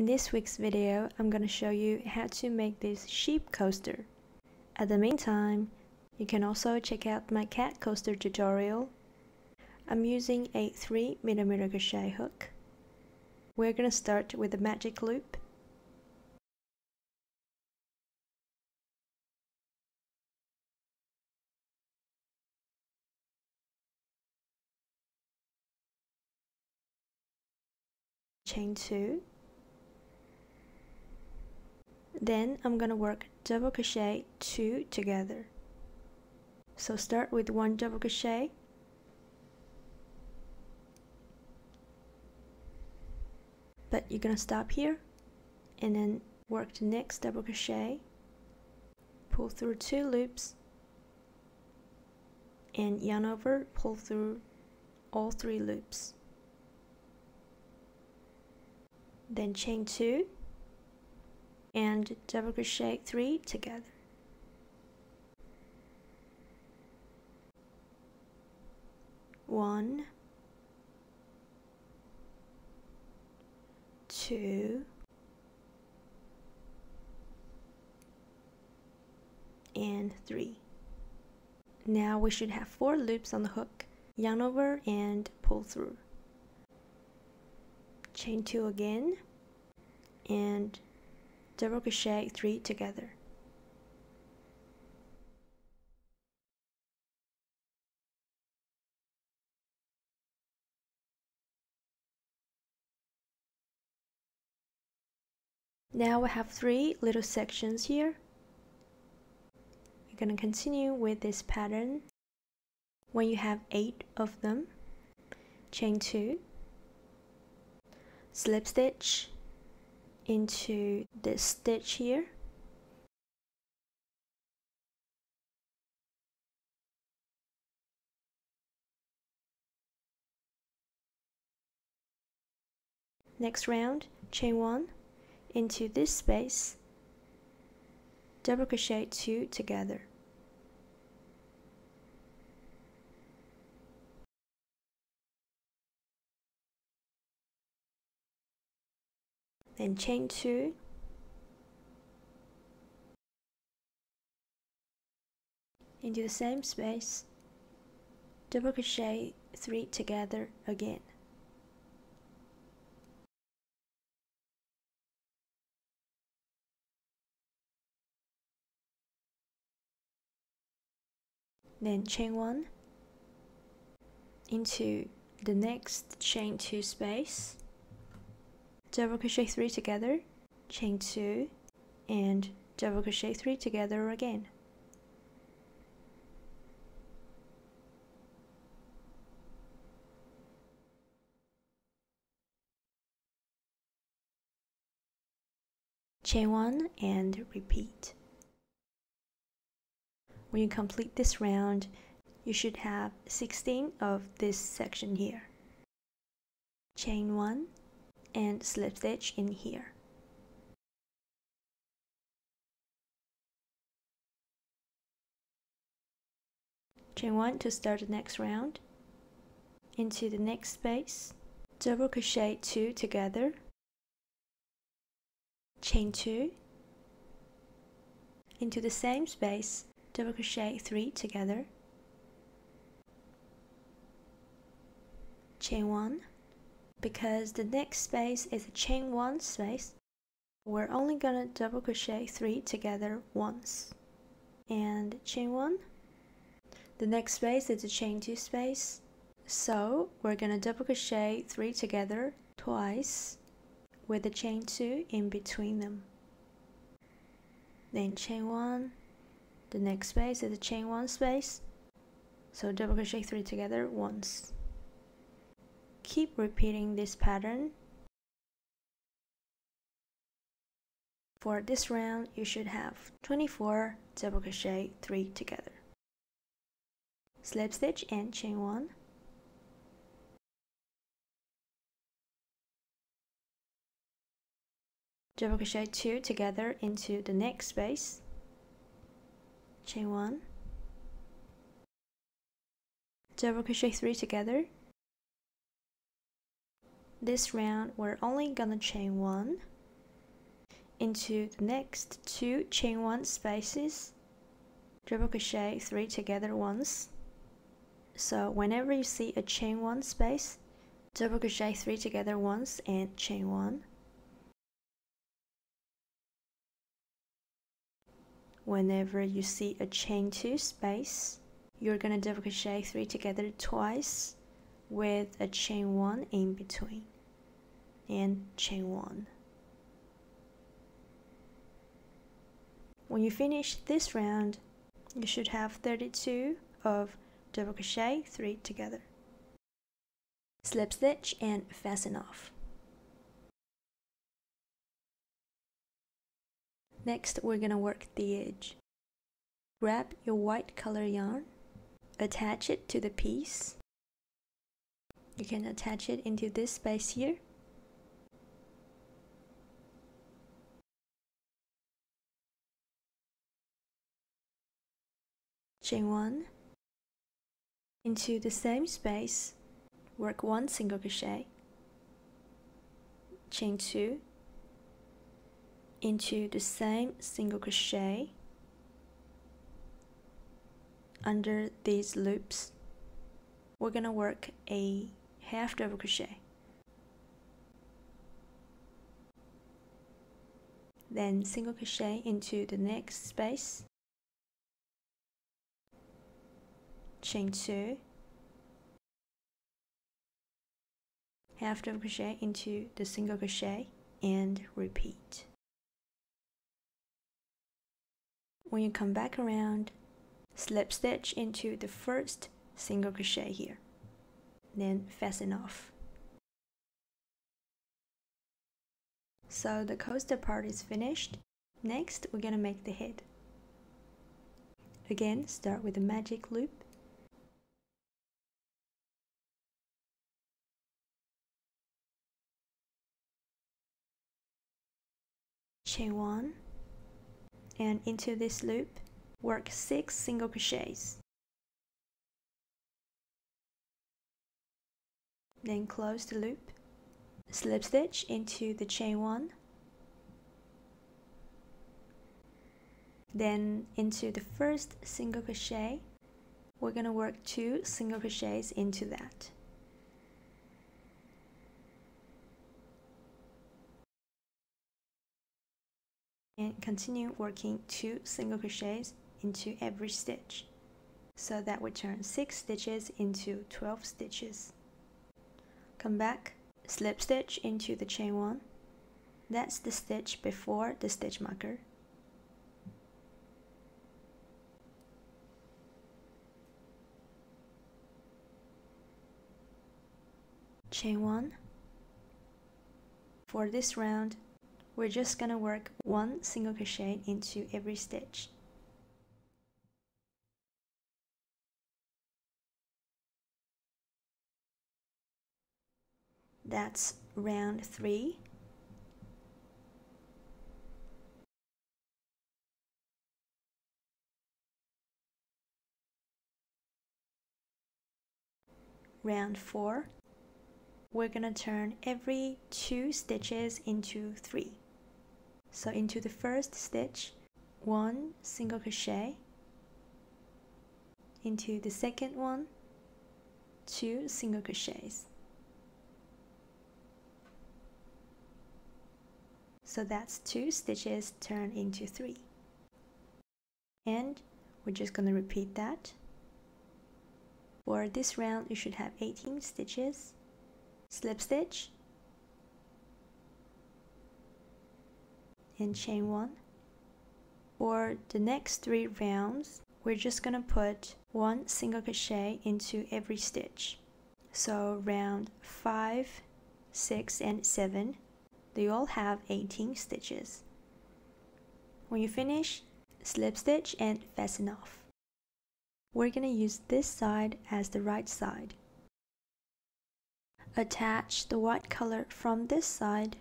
In this week's video, I'm going to show you how to make this sheep coaster. At the meantime, you can also check out my cat coaster tutorial. I'm using a 3mm crochet hook. We're going to start with a magic loop. Chain 2. Then I'm going to work double crochet 2 together. So start with 1 double crochet, but you're going to stop here and then work the next double crochet, pull through 2 loops and yarn over, pull through all 3 loops. Then chain 2 and double crochet 3 together. One, two, and 3. Now we should have 4 loops on the hook. Yarn over and pull through. Chain 2 again and double crochet 3 together. Now we have 3 little sections here. We're going to continue with this pattern. When you have 8 of them, chain 2, slip stitch into this stitch here, next round chain 1 into this space, double crochet 2 together. Then chain 2 into the same space, double crochet 3 together again. Then chain 1 into the next chain 2 space, double crochet 3 together, chain 2 and double crochet 3 together again. Chain 1 and repeat. When you complete this round, you should have 16 of this section here. Chain 1 and slip stitch in here. Chain 1 to start the next round. Into the next space, double crochet 2 together, chain 2 into the same space, double crochet 3 together, chain 1. Because the next space is a chain 1 space, we're only gonna double crochet 3 together once. And chain 1. The next space is a chain 2 space, so we're gonna double crochet 3 together twice with a chain 2 in between them. Then chain 1. The next space is a chain 1 space, so double crochet 3 together once. Keep repeating this pattern. For this round, you should have 24 double crochet 3 together. Slip stitch and chain 1. Double crochet 2 together into the next space. Chain 1. Double crochet 3 together. This round we're only gonna chain 1 into the next two chain one spaces, double crochet three together once. So whenever you see a chain one space, double crochet three together once and chain one. Whenever you see a chain two space, you're gonna double crochet three together twice with a chain one in between and chain one. When you finish this round, you should have 32 of double crochet three together. Slip stitch and fasten off. Next, we're gonna work the edge. Grab your white color yarn, attach it to the piece. You can attach it into this space here. Chain one. Into the same space, work one single crochet. Chain two. Into the same single crochet under these loops. We're gonna work a half double crochet, then single crochet into the next space, chain two, half double crochet into the single crochet, and repeat. When you come back around, slip stitch into the first single crochet here, then fasten off. So the coaster part is finished. Next, we're gonna make the head. Again, start with the magic loop. Chain one. And into this loop, work 6 single crochets. Then close the loop, slip stitch into the chain one, then into the first single crochet, we're gonna work 2 single crochets into that. And continue working 2 single crochets into every stitch, so that we turn 6 stitches into 12 stitches. Come back, slip stitch into the chain one. That's the stitch before the stitch marker. Chain one. For this round, we're just gonna work 1 single crochet into every stitch. That's round 3. Round 4. We're gonna turn every 2 stitches into 3. So into the first stitch, 1 single crochet, into the second one, 2 single crochets. So that's 2 stitches turned into 3. And we're just gonna repeat that. For this round, you should have 18 stitches. Slip stitch and chain one. For the next 3 rounds, we're just gonna put 1 single crochet into every stitch. So round 5, 6, and 7, they all have 18 stitches. When you finish, slip stitch and fasten off. We're gonna use this side as the right side. Attach the white color from this side,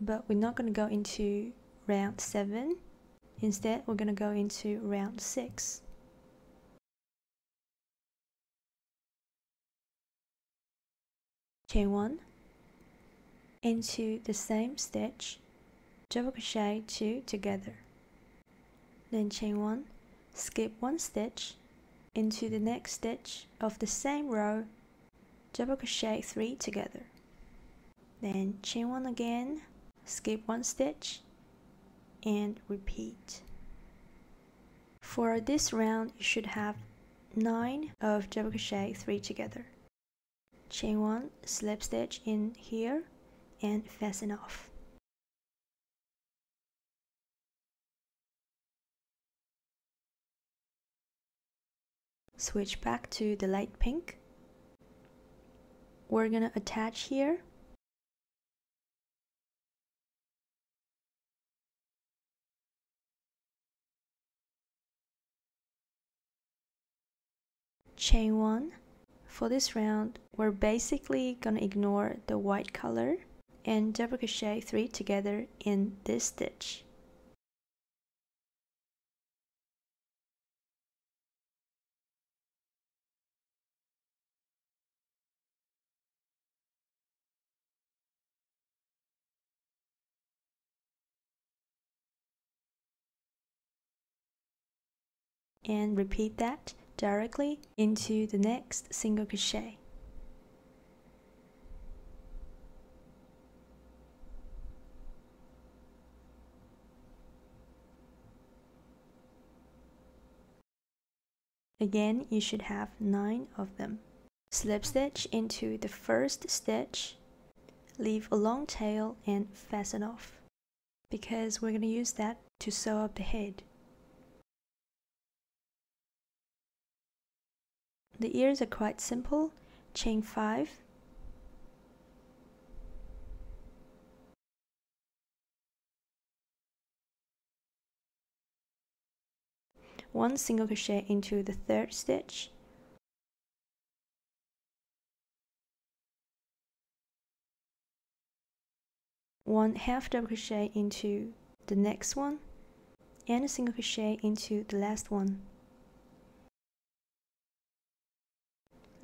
but we're not going to go into round 7. Instead, we're going to go into round 6. Chain 1. into the same stitch, double crochet 2 together, then chain 1, skip 1 stitch, into the next stitch of the same row, double crochet 3 together, then chain 1 again, skip 1 stitch, and repeat. For this round you should have 9 of double crochet 3 together. Chain 1, slip stitch in here and fasten off. Switch back to the light pink. We're gonna attach here. Chain 1. For this round, we're basically gonna ignore the white color and double crochet 3 together in this stitch. And repeat that directly into the next single crochet. Again, you should have 9 of them. Slip stitch into the first stitch, leave a long tail and fasten off, because we're going to use that to sew up the head. The ears are quite simple. Chain 5. One single crochet into the third stitch. One half double crochet into the next one, and a single crochet into the last one.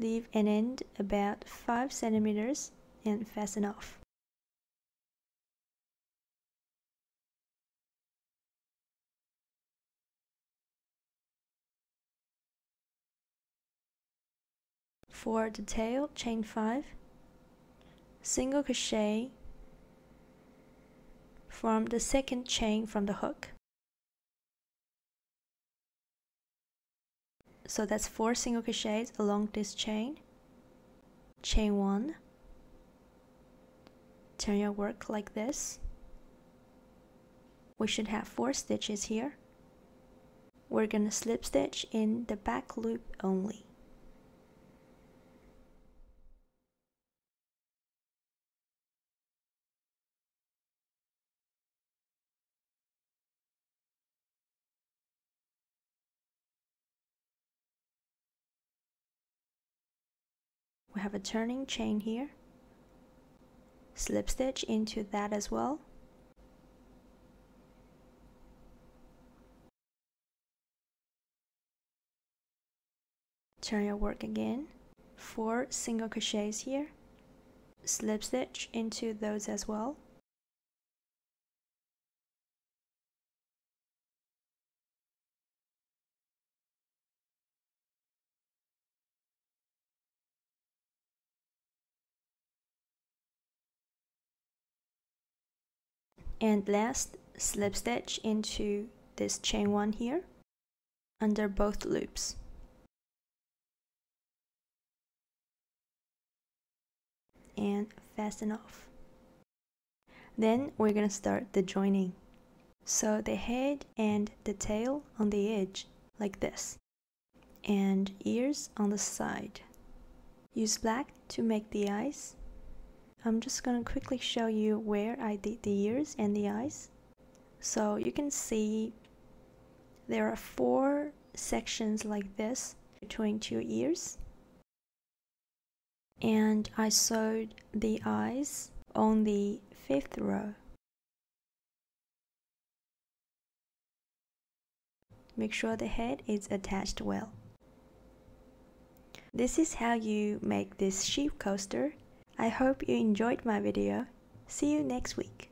Leave an end about 5 centimeters and fasten off. For the tail, chain 5, single crochet from the second chain from the hook. So that's 4 single crochets along this chain. Chain 1. Turn your work like this. We should have 4 stitches here. We're gonna slip stitch in the back loop only. We have a turning chain here, slip stitch into that as well, turn your work again, 4 single crochets here, slip stitch into those as well, and last, slip stitch into this chain 1 here under both loops. And fasten off. Then we're gonna start the joining. So the head and the tail on the edge like this, and ears on the side. Use black to make the eyes. I'm just gonna quickly show you where I did the ears and the eyes. So you can see there are 4 sections like this between 2 ears. And I sewed the eyes on the 5th row. Make sure the head is attached well. This is how you make this sheep coaster. I hope you enjoyed my video. See you next week.